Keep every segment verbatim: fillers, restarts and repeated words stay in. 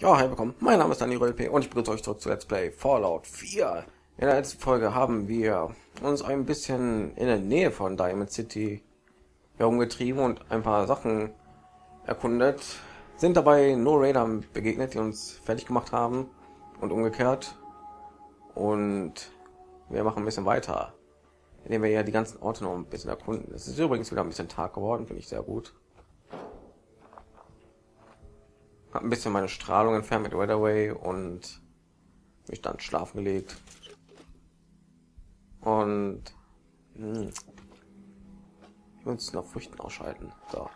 Ja, hi, willkommen. Mein Name ist DanieruLP und ich begrüße euch zurück zu Let's Play Fallout vier. In der letzten Folge haben wir uns ein bisschen in der Nähe von Diamond City herumgetrieben und ein paar Sachen erkundet. Sind dabei No-Raidern begegnet, die uns fertig gemacht haben und umgekehrt. Und wir machen ein bisschen weiter, indem wir ja die ganzen Orte noch ein bisschen erkunden. Es ist übrigens wieder ein bisschen Tag geworden, finde ich sehr gut. Habe ein bisschen meine Strahlung entfernt mit RadAway und mich dann schlafen gelegt. Und mh, ich muss noch Früchten ausschalten. So.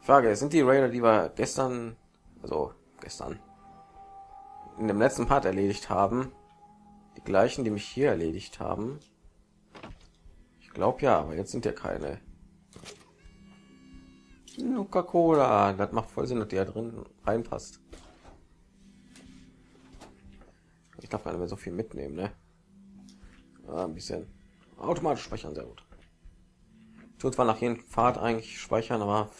Frage, sind die Raider, die wir gestern, also gestern, in dem letzten Part erledigt haben, die gleichen, die mich hier erledigt haben? Ich glaube ja, aber jetzt sind ja keine. Coca-Cola, das macht voll Sinn, dass die da drin reinpasst. Ich darf gar nicht mehr so viel mitnehmen, ne? Ah, ein bisschen. Automatisch speichern, sehr gut. Tut zwar nach jedem Pfad eigentlich speichern, aber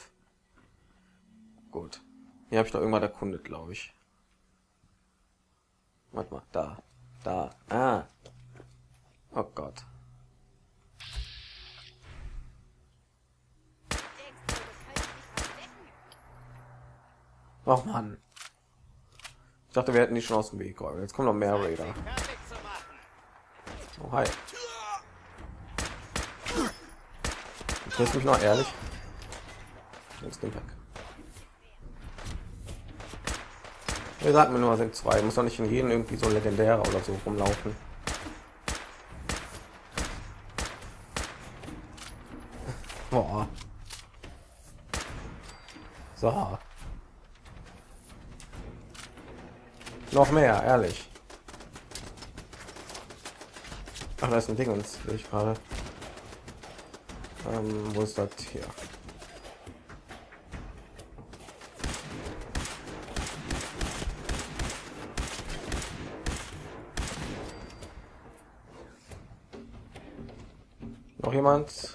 gut. Hier habe ich doch irgendwann erkundet, glaube ich. Warte mal, da, da, ah. Oh Gott. Ach man, ich dachte, wir hätten die schon aus dem Weg geräumt. Jetzt kommen noch mehr Raider. Oh, hi. Du triffst mich noch, ehrlich? Jetzt geh weg. Wir sagen mir nur, es sind zwei. Muss doch nicht in jedem irgendwie so legendärer oder so rumlaufen. Boah. So. Noch mehr, ehrlich. Ach, da ist ein Ding, uns sehe ich gerade. Ähm, wo ist das hier? Noch jemand?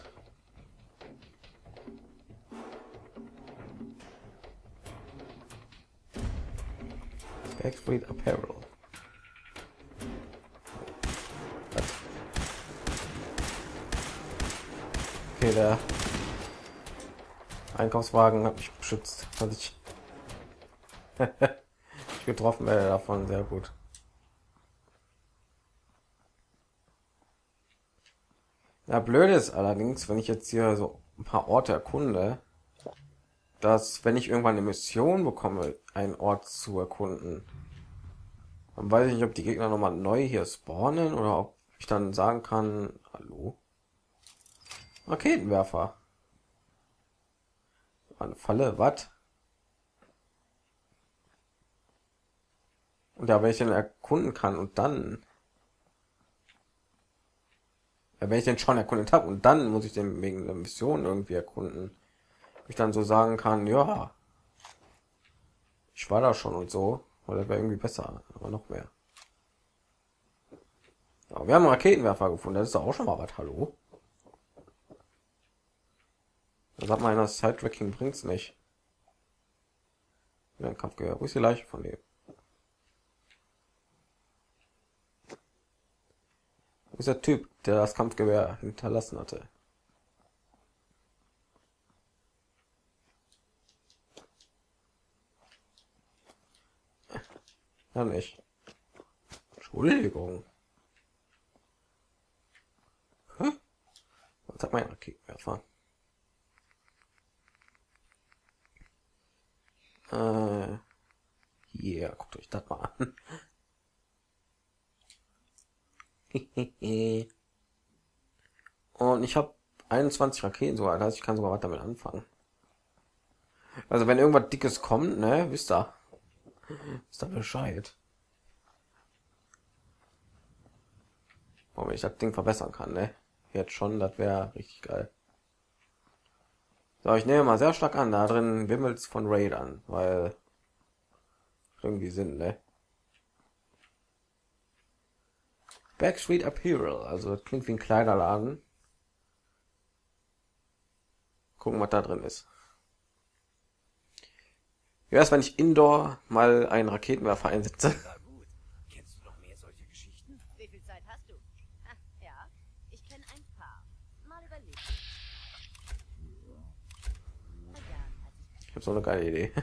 Backstreet Apparel. Okay, der Einkaufswagen hat mich beschützt, dass ich, ich getroffen werde davon, sehr gut. Ja, blöd ist allerdings, wenn ich jetzt hier so ein paar Orte erkunde, dass wenn ich irgendwann eine Mission bekomme, einen Ort zu erkunden, dann weiß ich nicht, ob die Gegner nochmal neu hier spawnen oder ob ich dann sagen kann, hallo, Raketenwerfer, eine Falle, was? Und da, wenn ich den erkunden kann und dann, ja, wenn ich den schon erkundet habe und dann muss ich den wegen der Mission irgendwie erkunden, ich dann so sagen kann, ja, ich war da schon und so, oder wäre irgendwie besser, aber noch mehr. Aber wir haben einen Raketenwerfer gefunden, das ist doch auch schon mal was, hallo? Da sagt man, das Sidetracking bringt's nicht. Ja, Kampf gehört. Wo ist die Leiche von dem? Wo ist der Typ, der das Kampfgewehr hinterlassen hatte? Ja, nicht. Entschuldigung. Hä? Was hat mein Raketenwerfer? Äh, hier, guckt euch das mal an. Und ich habe einundzwanzig Raketen sogar, das heißt, ich kann sogar was damit anfangen. Also wenn irgendwas Dickes kommt, ne, wisst ihr. Ist da Bescheid, warum ich das Ding verbessern kann, ne? Jetzt schon, das wäre richtig geil. So, ich nehme mal sehr stark an, da drin wimmelt's von Raidern, weil irgendwie sind, ne? Backstreet Apparel, also das klingt wie ein Kleiderladen. Gucken, was da drin ist. Wie wär's, wenn ich indoor mal einen Raketenwerfer einsetze? Kennst du noch mehr solche Geschichten? Wie viel Zeit hast du? Ach, ja, ich kenne ein paar. Mal überlegen. Ich habe so eine geile Idee.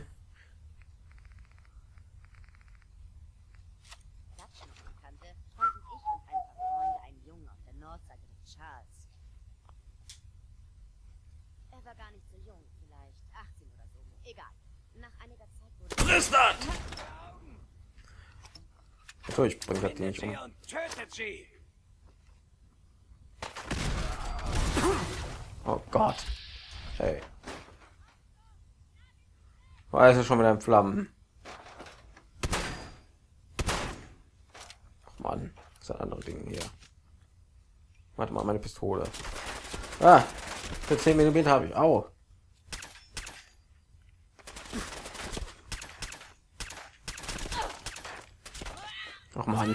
So, ich bringe das nicht um. Oh Gott. Hey. War es schon mit einem Flammen? Ach man, das ist ein anderes Ding hier. Warte mal, meine Pistole. Ah, für zehn Millimeter habe ich. Au. Ach man.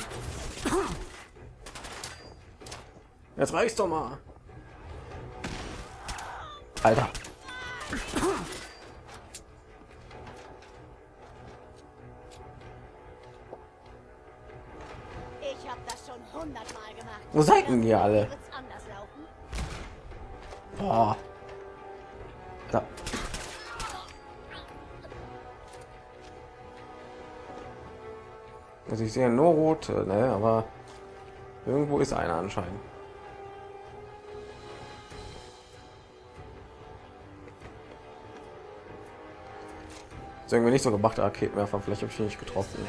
Jetzt reicht's doch mal. Alter. Ich hab das schon hundertmal gemacht. Wo seid denn ihr alle? Boah. Da. Also ich sehe nur rote, ne? Aber irgendwo ist einer anscheinend. Das ist irgendwie nicht so gemacht, Raketenwerfer. Vielleicht habe ich ihn nicht getroffen.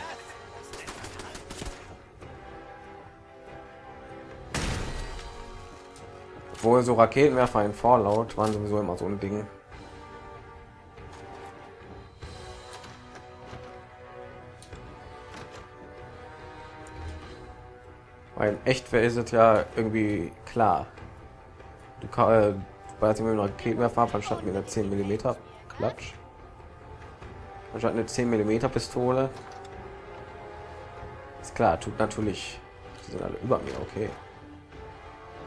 Obwohl so Raketenwerfer in Fallout waren sowieso immer so ein Ding. Weil echt wäre es ja irgendwie klar. Du kannst äh, mir noch Raketenwerfer anstatt mit einer zehn Millimeter Klatsch. Anstatt eine zehn Millimeter Pistole. Ist klar, tut natürlich. Die sind alle über mir, okay.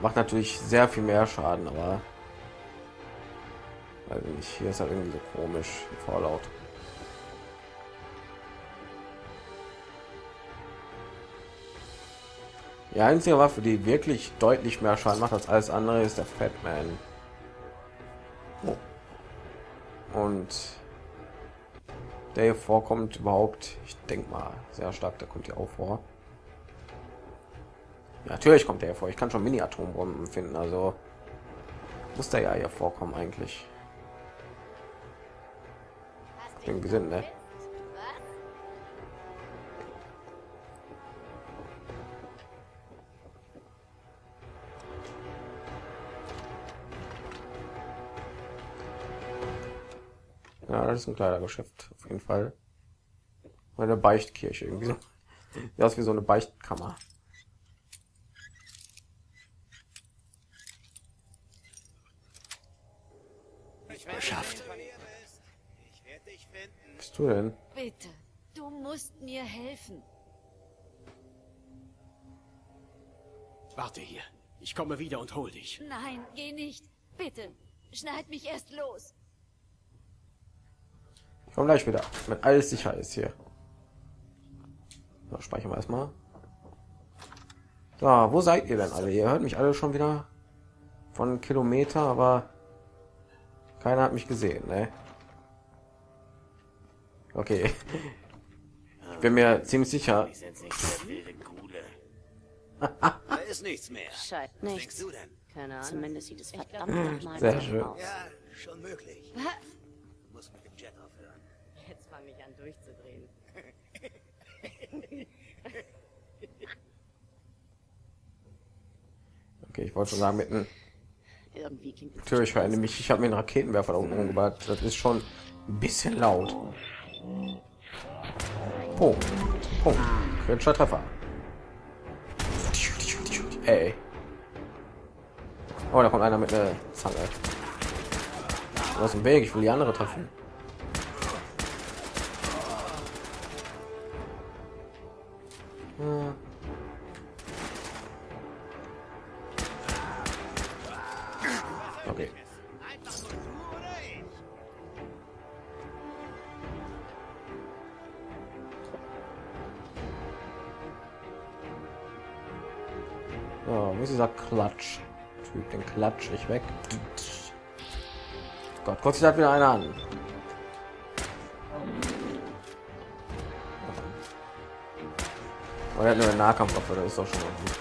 Macht natürlich sehr viel mehr Schaden, aber weil ich hier ist halt irgendwie so komisch im Fallout. Die einzige Waffe, die wirklich deutlich mehr Schaden macht als alles andere, ist der Fatman. Und der hier vorkommt überhaupt, ich denke mal, sehr stark, der kommt hier auch vor. Ja, natürlich kommt der hier vor, ich kann schon Mini-Atombomben finden, also muss der ja hier vorkommen eigentlich. Irgendwie Sinn, ne? Ja, das ist ein Kleidergeschäft auf jeden Fall. Eine Beichtkirche irgendwie so. Das ist wie so eine Beichtkammer. Geschafft. Bist du denn? Bitte, du musst mir helfen. Warte hier. Ich komme wieder und hol dich. Nein, geh nicht. Bitte, schneid mich erst los. Komm gleich wieder, wenn alles sicher ist hier. So, speichern wir erstmal. So, wo seid ihr denn alle? Ihr hört mich alle schon wieder von einem Kilometer, aber keiner hat mich gesehen, ne? Okay. Ich bin mir ziemlich sicher. Da ist nichts mehr. Scheint nichts. Keine Ahnung. Zumindest sieht es verdammt nochmal sehr schön aus. Ja, schon möglich. Du musst mit dem Jet aufhören. Jetzt fange ich an durchzudrehen. Okay, ich wollte schon sagen, mitten. Irgendwie klingt es. Natürlich, ich erinnere mich, ich habe mir einen Raketenwerfer da unten umgebaut. Das ist schon ein bisschen laut. Punkt. Punkt. Kritischer Treffer. Ey. Oh, da kommt einer mit einer Zange. Aus dem Weg, ich will die andere treffen. Hm. Okay. So, wo ist dieser Klatsch-Typ? Den klatsch ich weg. Gott, Gott, hat wieder einer an. Oh, er hat nur einen Nahkampfwaffe, das ist doch schon mal gut.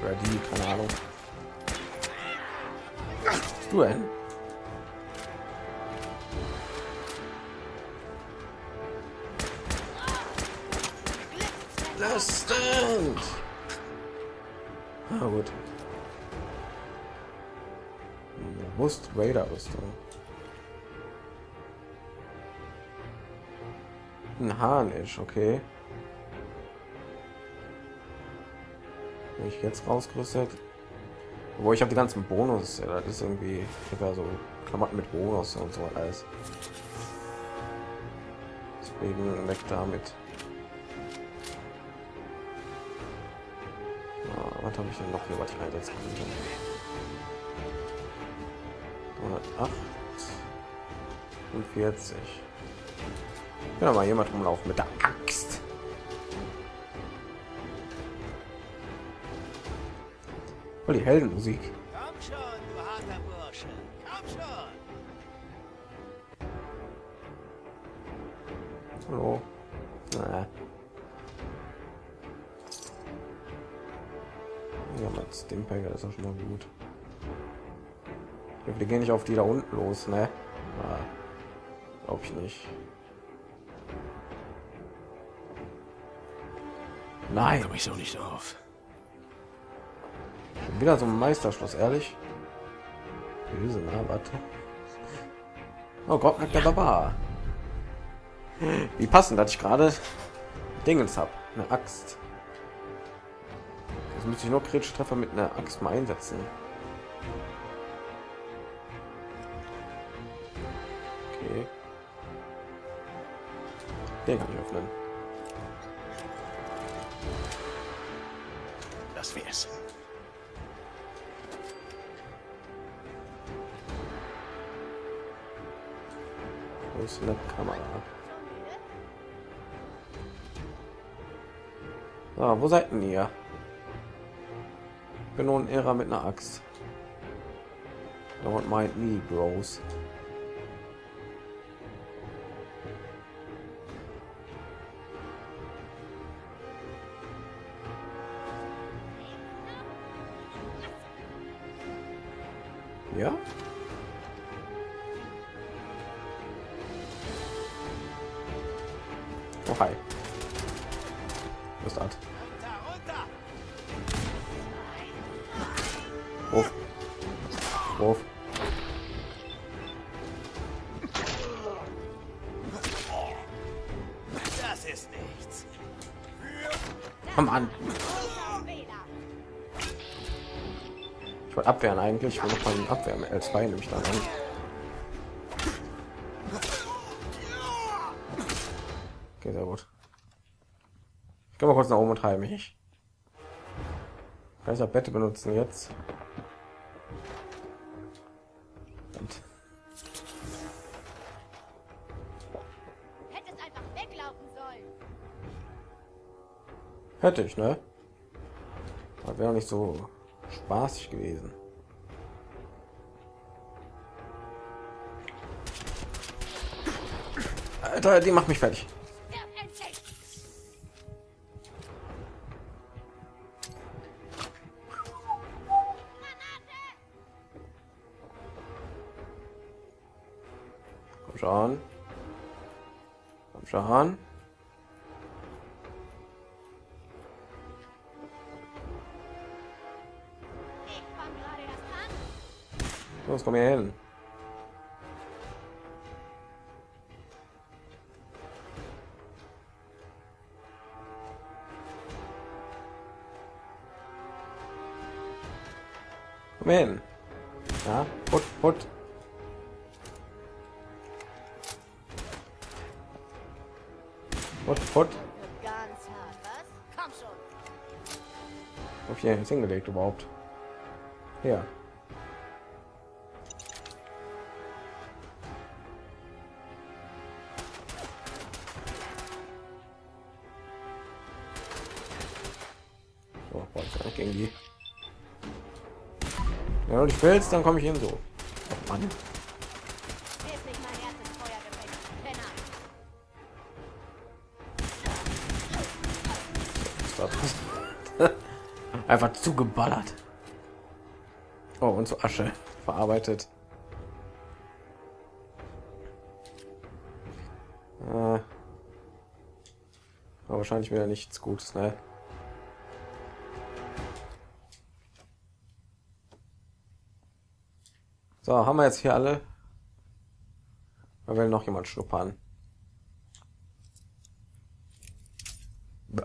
Oder die, keine Ahnung. Du denn? Lass den! Ah, gut. Wurst Raider Rüstung. Ein Harnisch, okay. Bin ich jetzt rausgerüstet? Wo ich habe die ganzen Bonus, ja, das ist irgendwie, ich habe ja so Klamotten mit Bonus und so alles. Deswegen weg damit. Ah, was habe ich denn noch hier, was ich einsetzen kann? hundertacht und vierzig. Ja, mal jemand rumlaufen mit der Axt. Oh, die Heldenmusik. Komm schon, du harter Bursche. Komm schon. Hallo. Naja. Ja, mein Stimpacker ist auch schon mal gut. Wir gehen nicht auf die da unten los, ne? Ah, glaube ich nicht. Nein, komme ich so nicht auf. Schon wieder so ein Meisterschloss, ehrlich. Böse, na, warte. Oh Gott, mit der Barbar. Wie passend, dass ich gerade Dingens habe. Eine Axt. Jetzt müsste ich noch kritische Treffer mit einer Axt mal einsetzen. Den kann ich öffnen. Das wär's. Wo ist eine Kamera? So, wo seid denn ihr? Ich bin nur ein Irrer mit einer Axt. Don't mind me, Bros. Ja? Oh, hi. Was ist das? Ruf. Ruf. Das ist nichts. Komm an. Abwehren eigentlich, wo noch mal den Abwehr mit L zwei nehme ich dann an. Okay, sehr gut. Ich kann mal kurz nach oben und heim mich. Kann ich das Bett benutzen jetzt? Und hätte es einfach weglaufen sollen. Hätte ich, ne? Das wäre nicht so spaßig gewesen. Alter, die macht mich fertig. Komm schon. Komm schon. Los, komm hier hin. Komm hier hin. Ja, put, put. Put, put. Auf jeden Fall hingelegt überhaupt. Ja. Boah, das kann ich irgendwie. Wenn du nicht willst, dann komme ich eben so. Oh Mann. Einfach zugeballert. Oh, und zu Asche verarbeitet. Äh, aber wahrscheinlich wieder nichts Gutes, ne? So, haben wir jetzt hier alle? Da will noch jemand schnuppern. Bäh.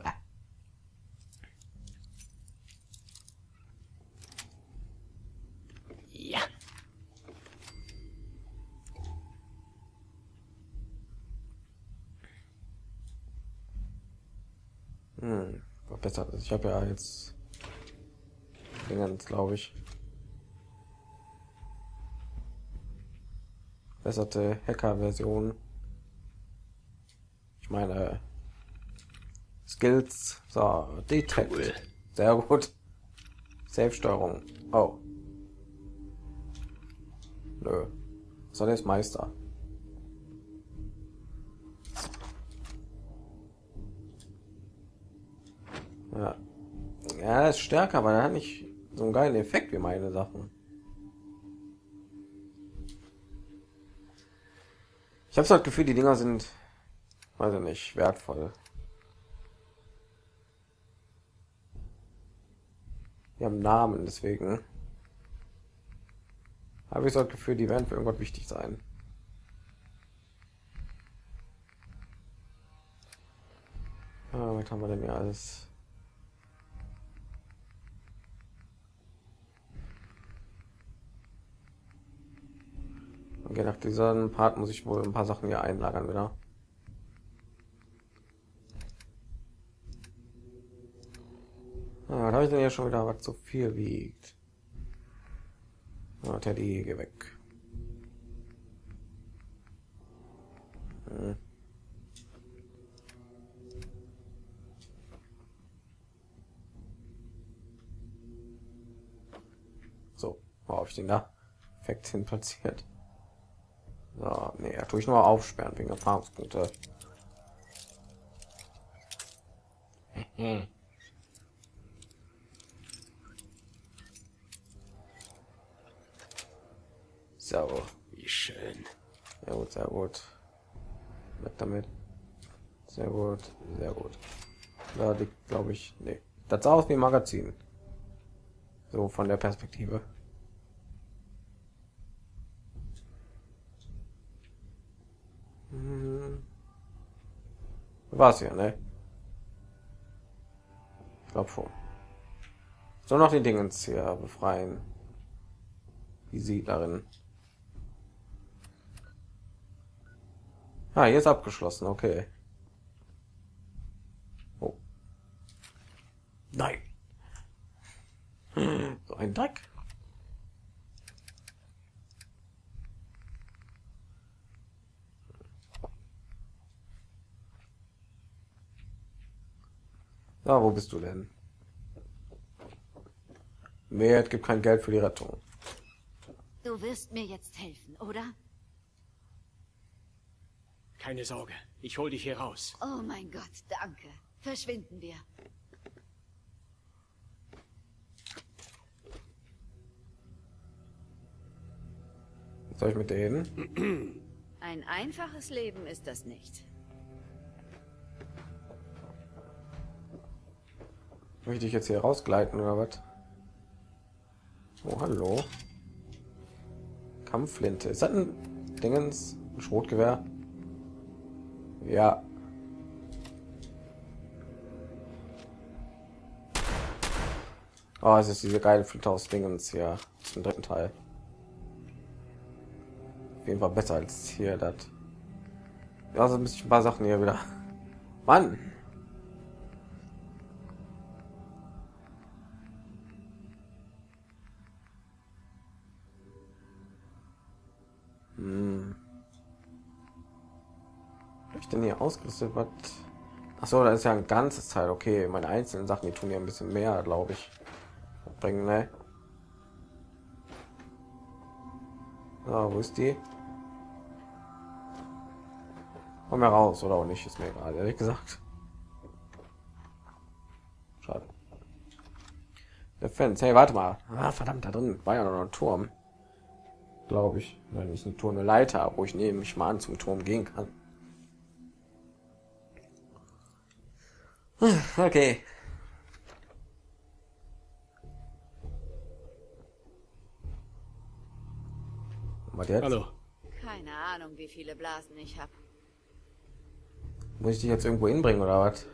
Hm, besser. Ich habe ja jetzt Dingens, glaube ich. Besserte Hacker-Version. Ich meine Skills. So, Detect. Cool. Sehr gut. Safe-Steuerung. Oh. Nö. Was soll jetzt Meister? Ja, ja, ist stärker, aber er hat nicht so einen geilen Effekt wie meine Sachen. Ich habe so das Gefühl, die Dinger sind, weiß ich nicht, wertvoll. Die haben Namen, deswegen habe ich so das Gefühl, die werden für irgendwas wichtig sein. Ja, was haben wir denn hier alles? Okay, nach diesem Part muss ich wohl ein paar Sachen hier einlagern wieder. Ah, da habe ich denn hier schon wieder was zu viel wiegt. Ah, Teddy, geh weg. Hm. So, wo habe ich den da perfekt hin platziert? So, nee, tue ich nur aufsperren wegen Erfahrungspunkte. So, wie schön. Sehr gut, sehr gut. Weg damit. Sehr gut, sehr gut. Da liegt, glaube ich, nee. Das sah aus wie ein Magazin. So von der Perspektive. War's ja, ne? Ich glaube schon. So, noch die Dingens hier befreien. Die Siedlerin. Ah, jetzt abgeschlossen, okay. Oh. Nein. So ein Dreck. Da, wo bist du denn? Mehr gibt kein Geld für die Rettung. Du wirst mir jetzt helfen, oder? Keine Sorge, ich hol dich hier raus. Oh mein Gott, danke. Verschwinden wir. Was soll ich mit denen? Ein einfaches Leben ist das nicht. Möchte ich jetzt hier rausgleiten oder was? Oh, hallo. Kampfflinte. Ist das ein Dingens? Ein Schrotgewehr? Ja. Oh, es ist diese geile Flinte aus Dingens hier. Aus dem dritten Teil. Auf jeden Fall besser als hier das. Ja, so muss ich ein paar Sachen hier wieder. Mann! Denn hier ausgerüstet, was Ach so, das ist ja eine ganze Zeit. Okay, meine einzelnen Sachen, die tun ja ein bisschen mehr, glaube ich, bringen, ne? So, wo ist die? Komm heraus oder auch nicht, ist mir egal, ehrlich gesagt. Schade. Der Fans, hey, warte mal. Ah, verdammt, da drin war ja noch ein Turm, glaube ich. Nein, nicht ein Turm, eine Leiter, wo ich nehme mich mal an zum Turm gehen kann. Okay. Was jetzt? Hallo. Keine Ahnung, wie viele Blasen ich habe. Muss ich dich jetzt irgendwo hinbringen oder was?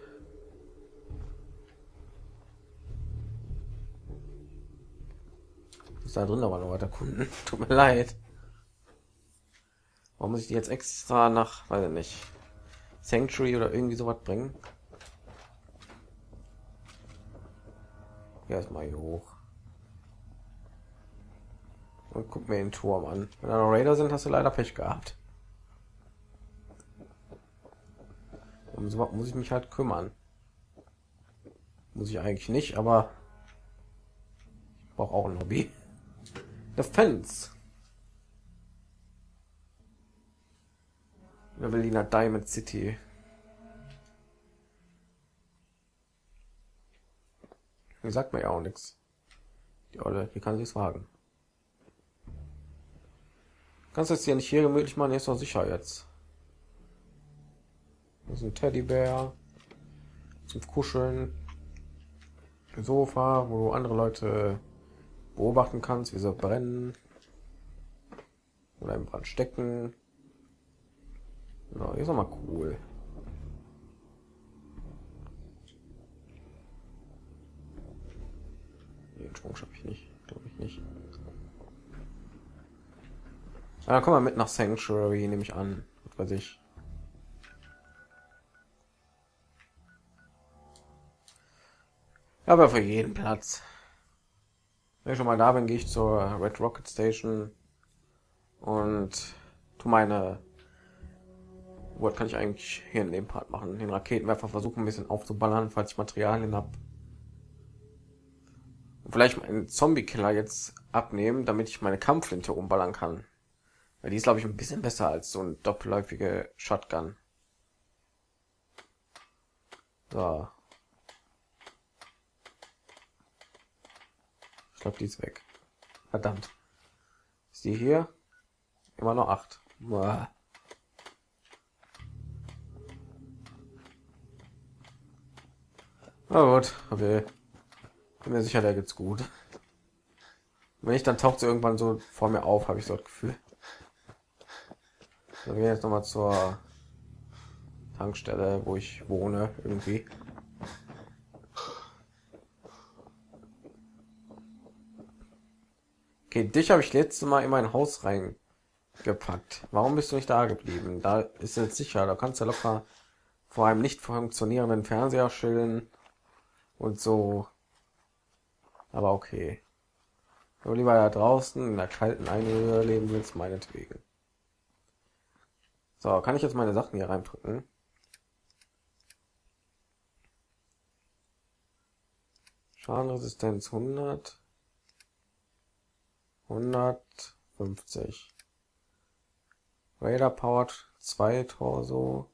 Ist da drin aber noch weiter Kunden? Tut mir leid. Warum muss ich die jetzt extra nach, weiß ich nicht, Sanctuary oder irgendwie sowas bringen? Erstmal hier hoch und guck mir den Turm an. Wenn da noch Raider sind, hast du leider Pech gehabt. Um so was muss ich mich halt kümmern. Muss ich eigentlich nicht, aber ich brauche auch ein Hobby. Defense. In der Berliner Diamond City. Sagt mir ja auch nichts. Die Olle, die kann sich's wagen. Kannst jetzt hier nicht hier gemütlich machen, ist doch sicher jetzt. Das ist ein Teddybär zum Kuscheln, ein Sofa, wo du andere Leute beobachten kannst, wie sie brennen oder im Brand stecken. Ja, ist doch mal cool. Den Sprung schaffe ich nicht, glaube ich nicht. Ja, komm mal mit nach Sanctuary, nehme ich an. Was weiß ich. Aber für jeden Platz. Wenn ich schon mal da bin, gehe ich zur Red Rocket Station und tu meine. Was kann ich eigentlich hier in dem Part machen? Den Raketenwerfer versuchen, ein bisschen aufzuballern, falls ich Materialien habe. Vielleicht meinen Zombie-Killer jetzt abnehmen, damit ich meine Kampfflinte umballern kann. Weil die ist, glaube ich, ein bisschen besser als so ein doppelläufige Shotgun. So. Ich glaube, die ist weg. Verdammt. Ist die hier? Immer noch acht. Boah. Na gut, okay. Bin mir sicher, da geht's gut. Wenn ich dann taucht sie irgendwann so vor mir auf, habe ich so das Gefühl. So, wir gehen jetzt noch mal zur Tankstelle, wo ich wohne, irgendwie. Okay, dich habe ich letztes Mal in mein Haus reingepackt. Warum bist du nicht da geblieben? Da ist jetzt sicher, da kannst du locker vor einem nicht funktionierenden Fernseher chillen und so. Aber okay. Nur lieber da draußen in der kalten Einöde leben willst, meinetwegen. So, kann ich jetzt meine Sachen hier reindrücken? Schadenresistenz hundert. hundertfünfzig. Raider Powered zwei Torso.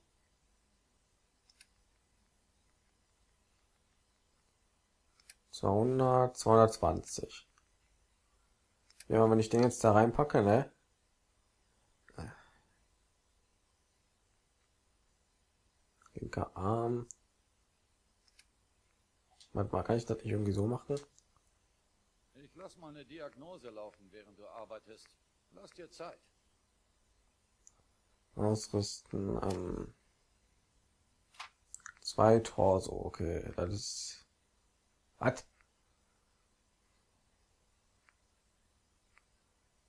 zweihundert, zweihundertzwanzig. Ja, wenn ich den jetzt da reinpacke, ne? Linker Arm. Manchmal kann ich das nicht irgendwie so machen. Ich lass mal eine Diagnose laufen, während du arbeitest. Lass dir Zeit. Ausrüsten am ähm, zwei Torso. Okay, das ist What?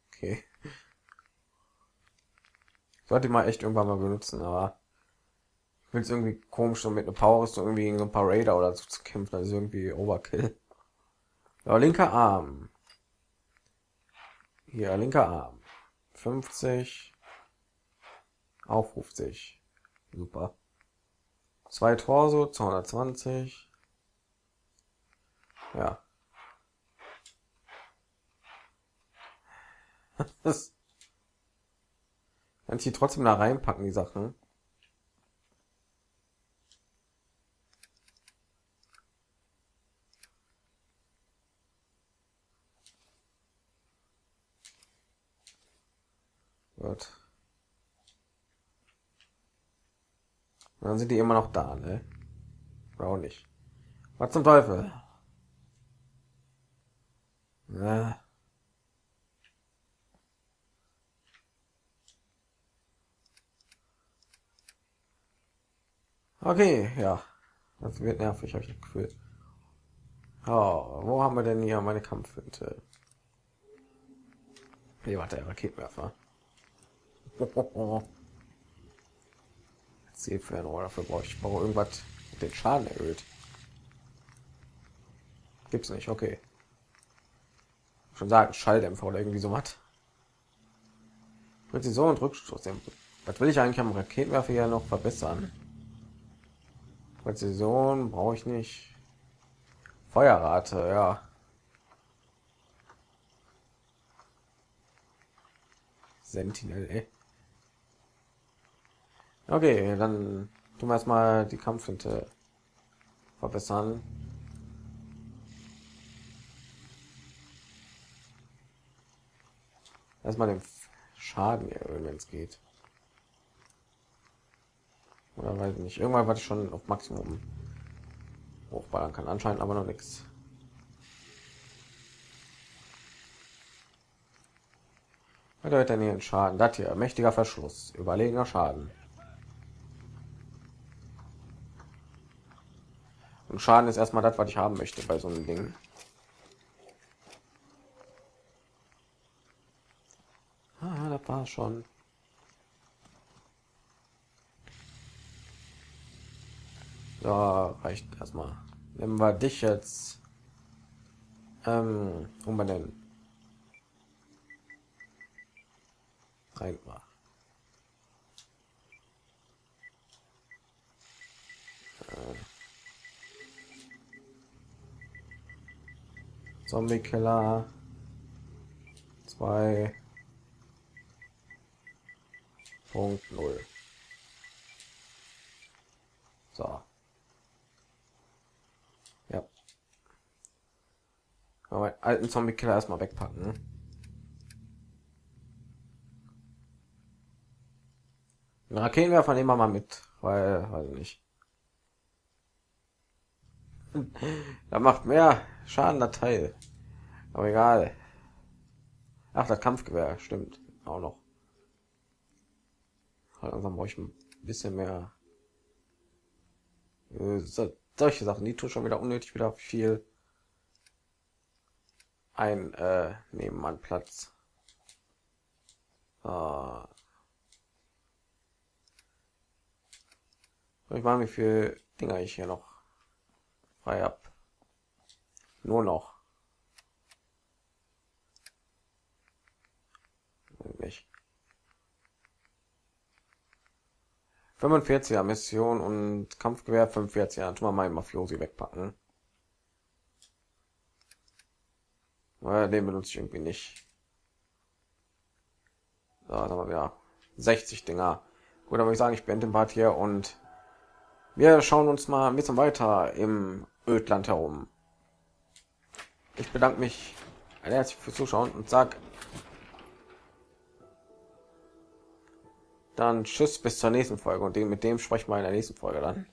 Okay. Ich sollte mal echt irgendwann mal benutzen, aber ich finde es irgendwie komisch, so mit einer Power-Rüstung irgendwie gegen so ein paar Raider oder so zu kämpfen, das ist irgendwie Overkill. Ja, linker Arm. Hier, linker Arm. fünfzig. Auch fünfzig. Super. Zwei Torso, zweihundertzwanzig. Ja. Kann ich die trotzdem da reinpacken, die Sachen? Gut. Und dann sind die immer noch da, ne? Auch nicht. Was zum Teufel? Ja. Okay, ja. Das wird nervig, habe ich das Gefühl. Oh, wo haben wir denn hier meine Kampfhütte? Hier war der Raketenwerfer. Seefernrohr, dafür brauche ich brauche irgendwas, den Schaden erhöht. Gibt's nicht, okay. Schon sagen, Schalldämpfer oder irgendwie so was. Präzision und Rückstoßdämpfer. Was will ich eigentlich am Raketenwerfer ja noch verbessern? Präzision brauche ich nicht. Feuerrate, ja. Sentinel, ey. Okay, dann tun wir erstmal die Kampfhinte verbessern. Erstmal den Schaden erhöhen, wenn es geht. Oder weiß nicht. Irgendwann war ich schon auf Maximum hochballern kann. Anscheinend aber noch nichts. Was bedeutet denn hier ein Schaden? Das hier, mächtiger Verschluss, überlegener Schaden. Und Schaden ist erstmal das, was ich haben möchte bei so einem Ding. Ah, das war schon. Da reicht erstmal. Nehmen wir dich jetzt ähm, umbenennen. Einmal. Äh. Zombie-Killer. zwei Punkt null. So. Ja. Aber den alten Zombie-Killer erstmal wegpacken. Raketenwerfer nehmen wir mal mit, weil also nicht. Da macht mehr Schaden der Teil, aber egal. Ach, das Kampfgewehr stimmt auch noch. Langsam brauche ich ein bisschen mehr solche Sachen. Die tun schon wieder unnötig wieder viel ein äh, nebenan Platz. Ah. Ich mache, wie viel Dinger ich hier noch frei ab. Nur noch. Nicht. fünfundvierziger Mission und Kampfgewehr fünfundvierziger. Tun wir mal Mafiosi wegpacken. Weil den benutze ich irgendwie nicht. So, dann haben wir wieder sechzig Dinger. Gut, aber ich sage, ich beende den Part hier und wir schauen uns mal ein bisschen weiter im Ödland herum. Ich bedanke mich herzlich fürs Zuschauen und sag dann tschüss bis zur nächsten Folge, und mit dem sprechen wir in der nächsten Folge dann.